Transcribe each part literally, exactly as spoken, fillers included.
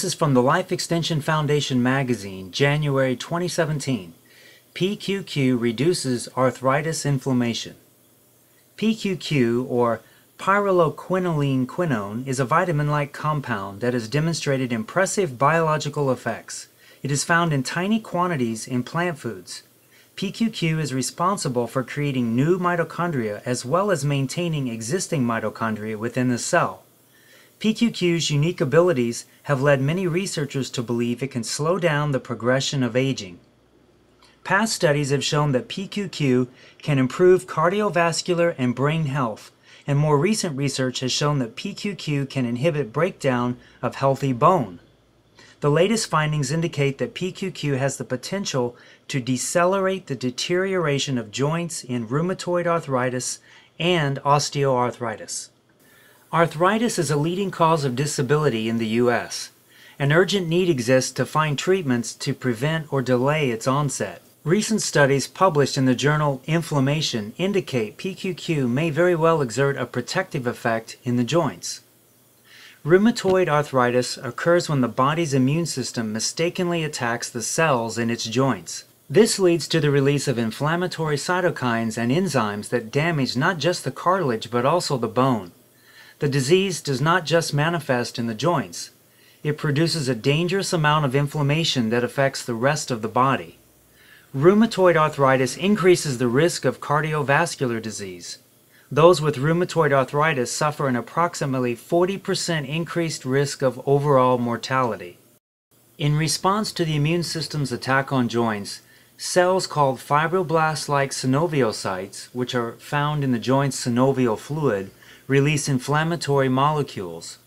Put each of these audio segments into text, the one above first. This is from the Life Extension Foundation magazine, January twenty seventeen. P Q Q reduces arthritis inflammation. P Q Q, or pyrroloquinoline quinone, is a vitamin-like compound that has demonstrated impressive biological effects. It is found in tiny quantities in plant foods. P Q Q is responsible for creating new mitochondria as well as maintaining existing mitochondria within the cell. P Q Q's unique abilities have led many researchers to believe it can slow down the progression of aging. Past studies have shown that P Q Q can improve cardiovascular and brain health, and more recent research has shown that P Q Q can inhibit breakdown of healthy bone. The latest findings indicate that P Q Q has the potential to decelerate the deterioration of joints in rheumatoid arthritis and osteoarthritis. Arthritis is a leading cause of disability in the U S. An urgent need exists to find treatments to prevent or delay its onset. Recent studies published in the journal Inflammation indicate P Q Q may very well exert a protective effect in the joints. Rheumatoid arthritis occurs when the body's immune system mistakenly attacks the cells in its joints. This leads to the release of inflammatory cytokines and enzymes that damage not just the cartilage but also the bone. The disease does not just manifest in the joints. It produces a dangerous amount of inflammation that affects the rest of the body. Rheumatoid arthritis increases the risk of cardiovascular disease. Those with rheumatoid arthritis suffer an approximately forty percent increased risk of overall mortality. In response to the immune system's attack on joints, cells called fibroblast-like synoviocytes, which are found in the joint's synovial fluid, release inflammatory molecules.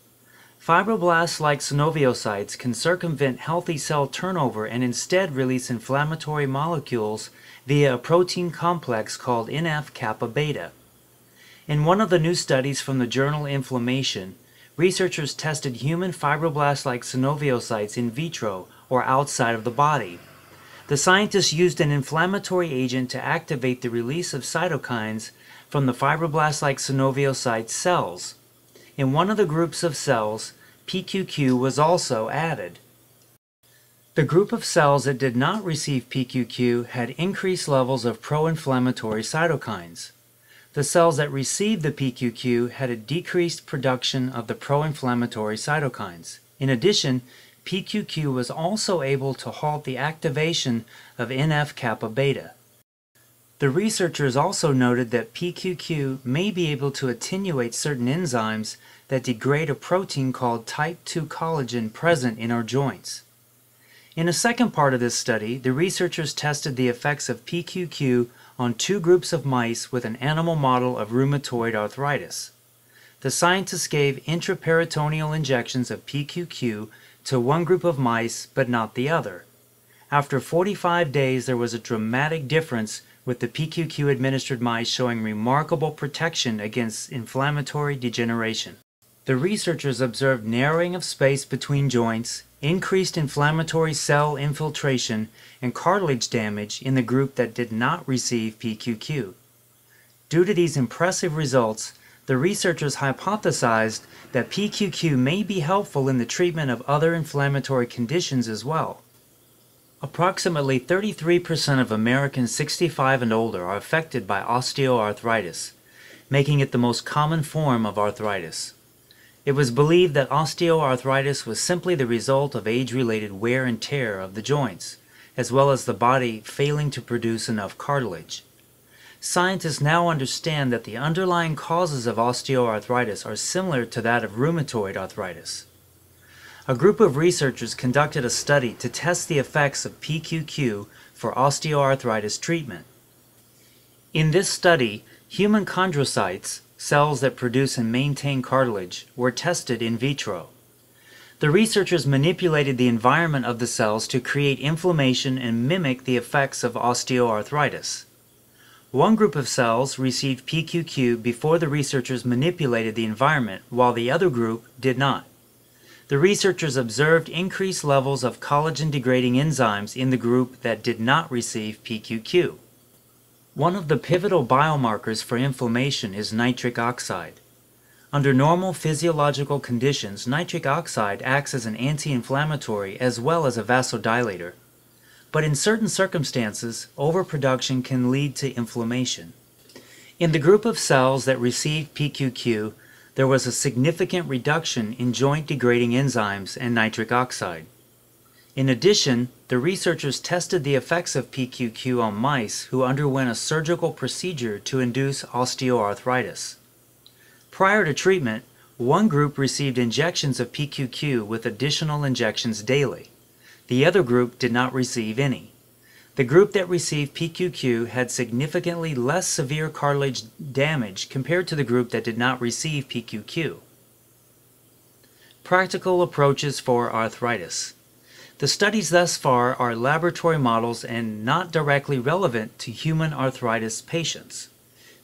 Fibroblasts-like synoviocytes can circumvent healthy cell turnover and instead release inflammatory molecules via a protein complex called N F kappa beta. In one of the new studies from the journal Inflammation, researchers tested human fibroblast-like synoviocytes in vitro, or outside of the body. The scientists used an inflammatory agent to activate the release of cytokines from the fibroblast-like synoviocyte cells. In one of the groups of cells, P Q Q was also added. The group of cells that did not receive P Q Q had increased levels of pro-inflammatory cytokines. The cells that received the P Q Q had a decreased production of the pro-inflammatory cytokines. In addition, P Q Q was also able to halt the activation of N F kappa beta. The researchers also noted that P Q Q may be able to attenuate certain enzymes that degrade a protein called type two collagen present in our joints. In a second part of this study, the researchers tested the effects of P Q Q on two groups of mice with an animal model of rheumatoid arthritis. The scientists gave intraperitoneal injections of P Q Q to one group of mice but not the other. After forty-five days, there was a dramatic difference, with the P Q Q-administered mice showing remarkable protection against inflammatory degeneration. The researchers observed narrowing of space between joints, increased inflammatory cell infiltration, and cartilage damage in the group that did not receive P Q Q. Due to these impressive results, the researchers hypothesized that P Q Q may be helpful in the treatment of other inflammatory conditions as well. Approximately thirty-three percent of Americans sixty-five and older are affected by osteoarthritis, making it the most common form of arthritis. It was believed that osteoarthritis was simply the result of age-related wear and tear of the joints, as well as the body failing to produce enough cartilage. Scientists now understand that the underlying causes of osteoarthritis are similar to that of rheumatoid arthritis. A group of researchers conducted a study to test the effects of P Q Q for osteoarthritis treatment. In this study, human chondrocytes, cells that produce and maintain cartilage, were tested in vitro. The researchers manipulated the environment of the cells to create inflammation and mimic the effects of osteoarthritis. One group of cells received P Q Q before the researchers manipulated the environment, while the other group did not. The researchers observed increased levels of collagen-degrading enzymes in the group that did not receive P Q Q. One of the pivotal biomarkers for inflammation is nitric oxide. Under normal physiological conditions, nitric oxide acts as an anti-inflammatory as well as a vasodilator. But in certain circumstances, overproduction can lead to inflammation. In the group of cells that received P Q Q, there was a significant reduction in joint-degrading enzymes and nitric oxide. In addition, the researchers tested the effects of P Q Q on mice who underwent a surgical procedure to induce osteoarthritis. Prior to treatment, one group received injections of P Q Q with additional injections daily. The other group did not receive any. The group that received P Q Q had significantly less severe cartilage damage compared to the group that did not receive P Q Q. Practical approaches for arthritis. The studies thus far are laboratory models and not directly relevant to human arthritis patients.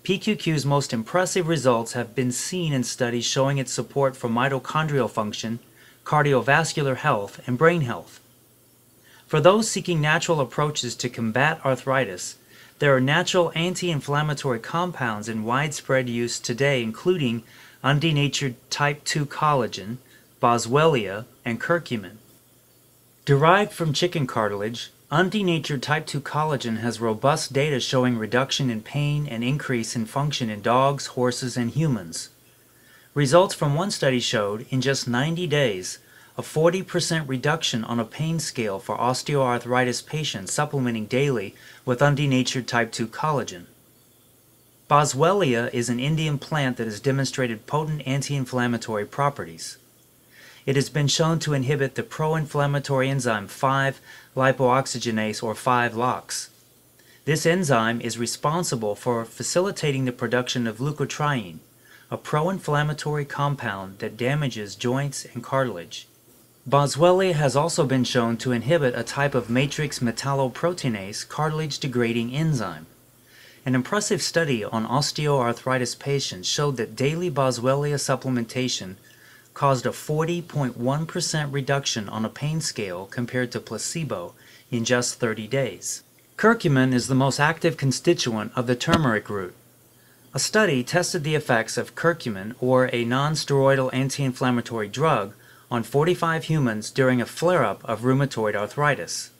P Q Q's most impressive results have been seen in studies showing its support for mitochondrial function, cardiovascular health, and brain health. For those seeking natural approaches to combat arthritis, there are natural anti-inflammatory compounds in widespread use today, including undenatured type two collagen, boswellia, and curcumin. Derived from chicken cartilage, undenatured type two collagen has robust data showing reduction in pain and increase in function in dogs, horses, and humans. Results from one study showed, in just ninety days, a forty percent reduction on a pain scale for osteoarthritis patients supplementing daily with undenatured type two collagen. Boswellia is an Indian plant that has demonstrated potent anti-inflammatory properties. It has been shown to inhibit the pro-inflammatory enzyme five lipoxygenase or five lox. This enzyme is responsible for facilitating the production of leukotriene, a pro-inflammatory compound that damages joints and cartilage. Boswellia has also been shown to inhibit a type of matrix metalloproteinase cartilage-degrading enzyme. An impressive study on osteoarthritis patients showed that daily boswellia supplementation caused a forty point one percent reduction on a pain scale compared to placebo in just thirty days. Curcumin is the most active constituent of the turmeric root. A study tested the effects of curcumin, or a non-steroidal anti-inflammatory drug, on forty-five humans during a flare-up of rheumatoid arthritis.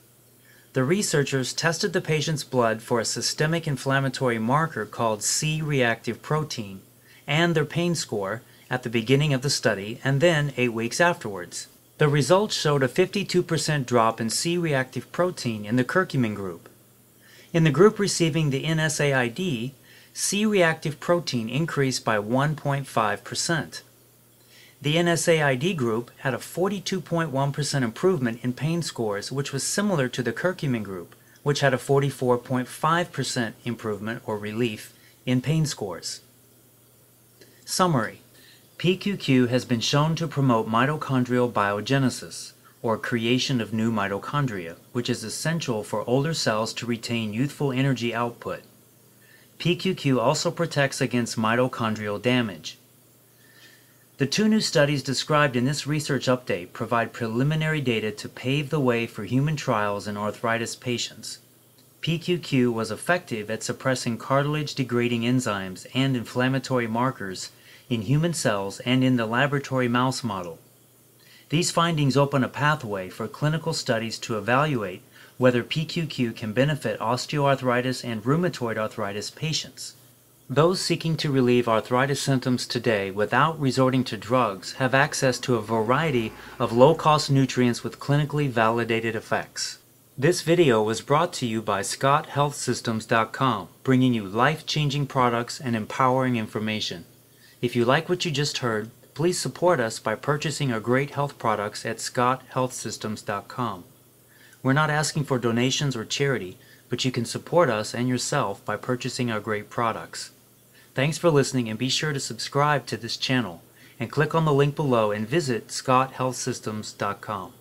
The researchers tested the patient's blood for a systemic inflammatory marker called C reactive protein and their pain score at the beginning of the study and then eight weeks afterwards. The results showed a fifty-two percent drop in C reactive protein in the curcumin group. In the group receiving the N S A I D, C reactive protein increased by one point five percent. The N S A I D group had a forty-two point one percent improvement in pain scores, which was similar to the curcumin group, which had a forty-four point five percent improvement or relief in pain scores. Summary. P Q Q has been shown to promote mitochondrial biogenesis, or creation of new mitochondria, which is essential for older cells to retain youthful energy output. P Q Q also protects against mitochondrial damage. The two new studies described in this research update provide preliminary data to pave the way for human trials in arthritis patients. P Q Q was effective at suppressing cartilage-degrading enzymes and inflammatory markers in human cells and in the laboratory mouse model. These findings open a pathway for clinical studies to evaluate whether P Q Q can benefit osteoarthritis and rheumatoid arthritis patients. Those seeking to relieve arthritis symptoms today without resorting to drugs have access to a variety of low-cost nutrients with clinically validated effects. This video was brought to you by Scott Health Systems dot com, bringing you life-changing products and empowering information. If you like what you just heard, please support us by purchasing our great health products at Scott Health Systems dot com. We're not asking for donations or charity, but you can support us and yourself by purchasing our great products. Thanks for listening, and be sure to subscribe to this channel and click on the link below and visit Scott Health Systems dot com.